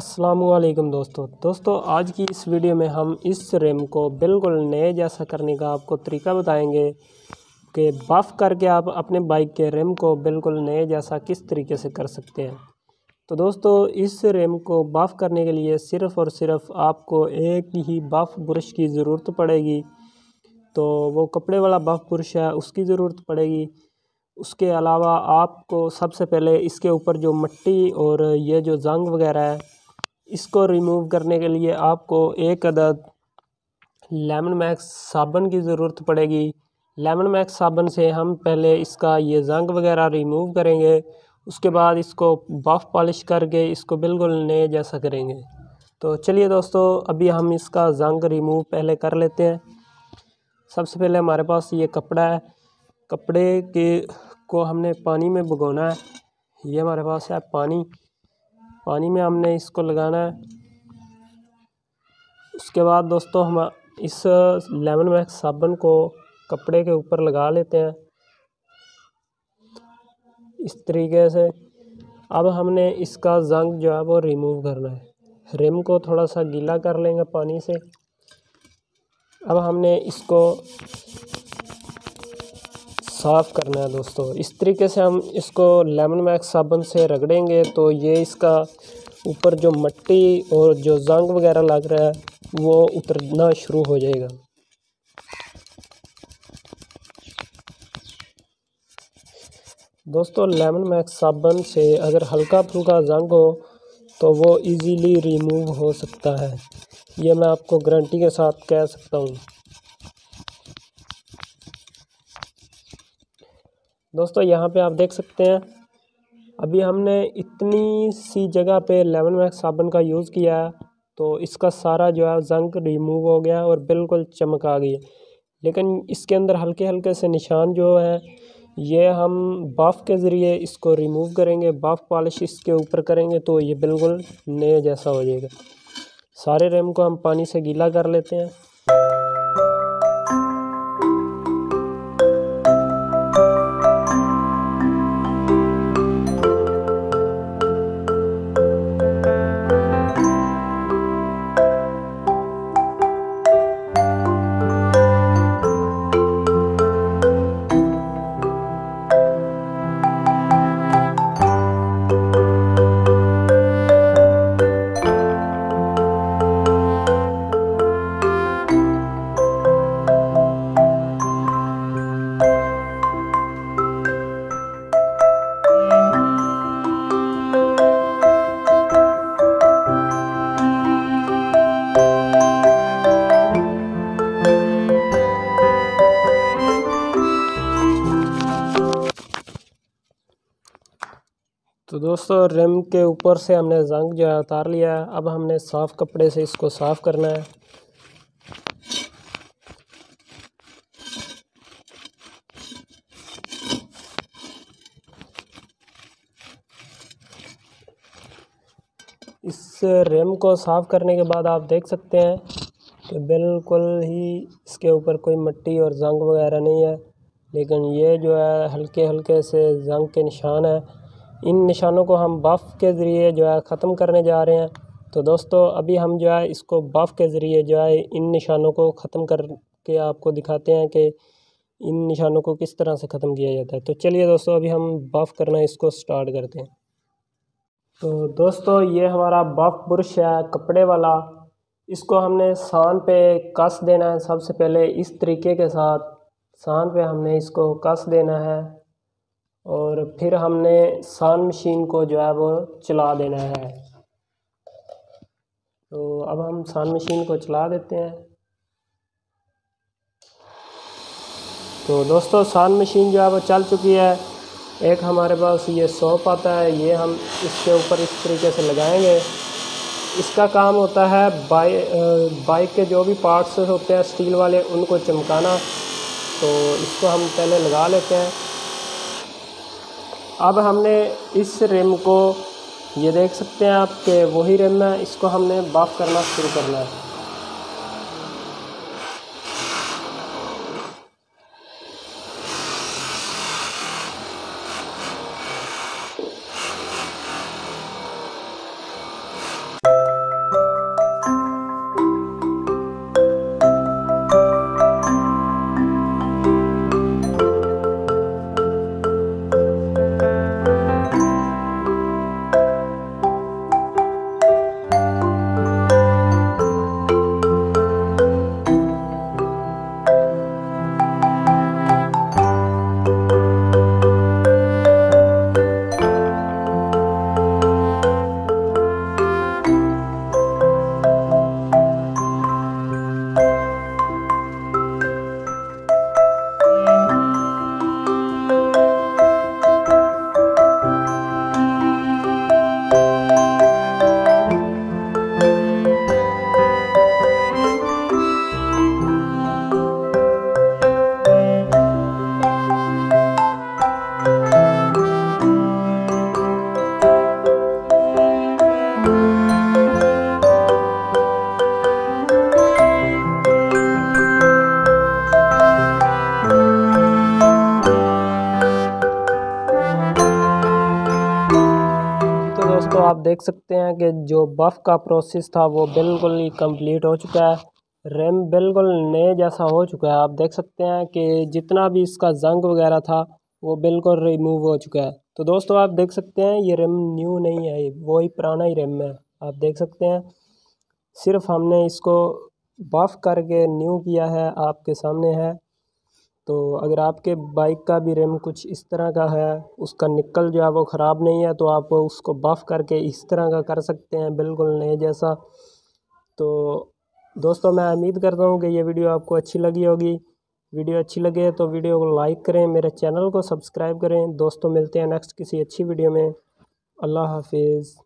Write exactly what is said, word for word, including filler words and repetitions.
अस्सलामुअलैकुम दोस्तों दोस्तों आज की इस वीडियो में हम इस रिम को बिल्कुल नए जैसा करने का आपको तरीका बताएंगे कि बफ़ करके आप अपने बाइक के रिम को बिल्कुल नए जैसा किस तरीके से कर सकते हैं। तो दोस्तों इस रिम को बफ़ करने के लिए सिर्फ़ और सिर्फ आपको एक ही बफ़ ब्रश की ज़रूरत पड़ेगी। तो वो कपड़े वाला बफ़ ब्रश है, उसकी ज़रूरत पड़ेगी। उसके अलावा आपको सबसे पहले इसके ऊपर जो मिट्टी और ये जो जंग वग़ैरह है इसको रिमूव करने के लिए आपको एक अदद लेमन मैक्स साबुन की ज़रूरत पड़ेगी। लेमन मैक्स साबुन से हम पहले इसका ये जंग वग़ैरह रिमूव करेंगे, उसके बाद इसको बफ पॉलिश करके इसको बिल्कुल नए जैसा करेंगे। तो चलिए दोस्तों अभी हम इसका जंग रिमूव पहले कर लेते हैं। सबसे पहले हमारे पास ये कपड़ा है, कपड़े के को हमने पानी में भिगोना है। ये हमारे पास है पानी, पानी में हमने इसको लगाना है। उसके बाद दोस्तों हम इस लेमन मैक्स साबुन को कपड़े के ऊपर लगा लेते हैं इस तरीके से। अब हमने इसका जंग जो है वो रिमूव करना है। रिम को थोड़ा सा गीला कर लेंगे पानी से। अब हमने इसको साफ़ करना है दोस्तों। इस तरीके से हम इसको लेमन मैक्स साबुन से रगड़ेंगे तो ये इसका ऊपर जो मिट्टी और जो जंग वगैरह लग रहा है वो उतरना शुरू हो जाएगा। दोस्तों लेमन मैक्स साबुन से अगर हल्का फुल्का जंग हो तो वो इजीली रिमूव हो सकता है, ये मैं आपको गारंटी के साथ कह सकता हूँ। दोस्तों यहाँ पे आप देख सकते हैं अभी हमने इतनी सी जगह पे लेमन मैक्स साबुन का यूज़ किया है तो इसका सारा जो है जंग रिमूव हो गया और बिल्कुल चमक आ गई। लेकिन इसके अंदर हल्के हल्के से निशान जो है ये हम बफ के ज़रिए इसको रिमूव करेंगे, बफ पॉलिश इसके ऊपर करेंगे तो ये बिल्कुल नए जैसा हो जाएगा। सारे रिम को हम पानी से गीला कर लेते हैं। तो दोस्तों रिम के ऊपर से हमने जंग जो है उतार लिया है। अब हमने साफ़ कपड़े से इसको साफ़ करना है। इस रिम को साफ़ करने के बाद आप देख सकते हैं कि बिल्कुल ही इसके ऊपर कोई मिट्टी और जंग वगैरह नहीं है, लेकिन ये जो है हल्के हल्के से जंग के निशान है। इन निशानों को हम बफ़ के ज़रिए जो है ख़त्म करने जा रहे हैं। तो दोस्तों अभी हम जो है इसको बफ़ के ज़रिए जो है इन निशानों को ख़त्म करके आपको दिखाते हैं कि इन निशानों को किस तरह से ख़त्म किया जाता है। तो चलिए दोस्तों अभी हम बफ़ करना इसको स्टार्ट करते हैं। तो दोस्तों ये हमारा बफ़ ब्रश है कपड़े वाला, इसको हमने सान पे कस देना है। सबसे पहले इस तरीके के साथ सान पे हमने इसको कस देना है और फिर हमने सान मशीन को जो है वो चला देना है। तो अब हम सान मशीन को चला देते हैं। तो दोस्तों सान मशीन जो है वो चल चुकी है। एक हमारे पास ये सोप आता है, ये हम इसके ऊपर इस तरीके से लगाएंगे। इसका काम होता है बाइक बाइक के जो भी पार्ट्स होते हैं स्टील वाले उनको चमकाना। तो इसको हम पहले लगा लेते हैं। अब हमने इस रिम को ये देख सकते हैं आप कि वही रिम है, इसको हमने बफ करना शुरू करना है। देख सकते हैं कि जो बफ़ का प्रोसेस था वो बिल्कुल ही कंप्लीट हो चुका है, रैम बिल्कुल नए जैसा हो चुका है। आप देख सकते हैं कि जितना भी इसका जंग वगैरह था वो बिल्कुल रिमूव हो चुका है। तो दोस्तों आप देख सकते हैं ये रैम न्यू नहीं है, वो ही पुराना ही रैम है। आप देख सकते हैं सिर्फ हमने इसको बफ़ करके न्यू किया है, आपके सामने है। तो अगर आपके बाइक का भी रैम कुछ इस तरह का है, उसका निकल जो है वो ख़राब नहीं है, तो आप उसको बफ़ करके इस तरह का कर सकते हैं बिल्कुल नए जैसा। तो दोस्तों मैं उम्मीद करता हूँ कि ये वीडियो आपको अच्छी लगी होगी। वीडियो अच्छी लगे तो वीडियो को लाइक करें, मेरे चैनल को सब्सक्राइब करें। दोस्तों मिलते हैं नेक्स्ट किसी अच्छी वीडियो में। अल्लाह हाफिज़।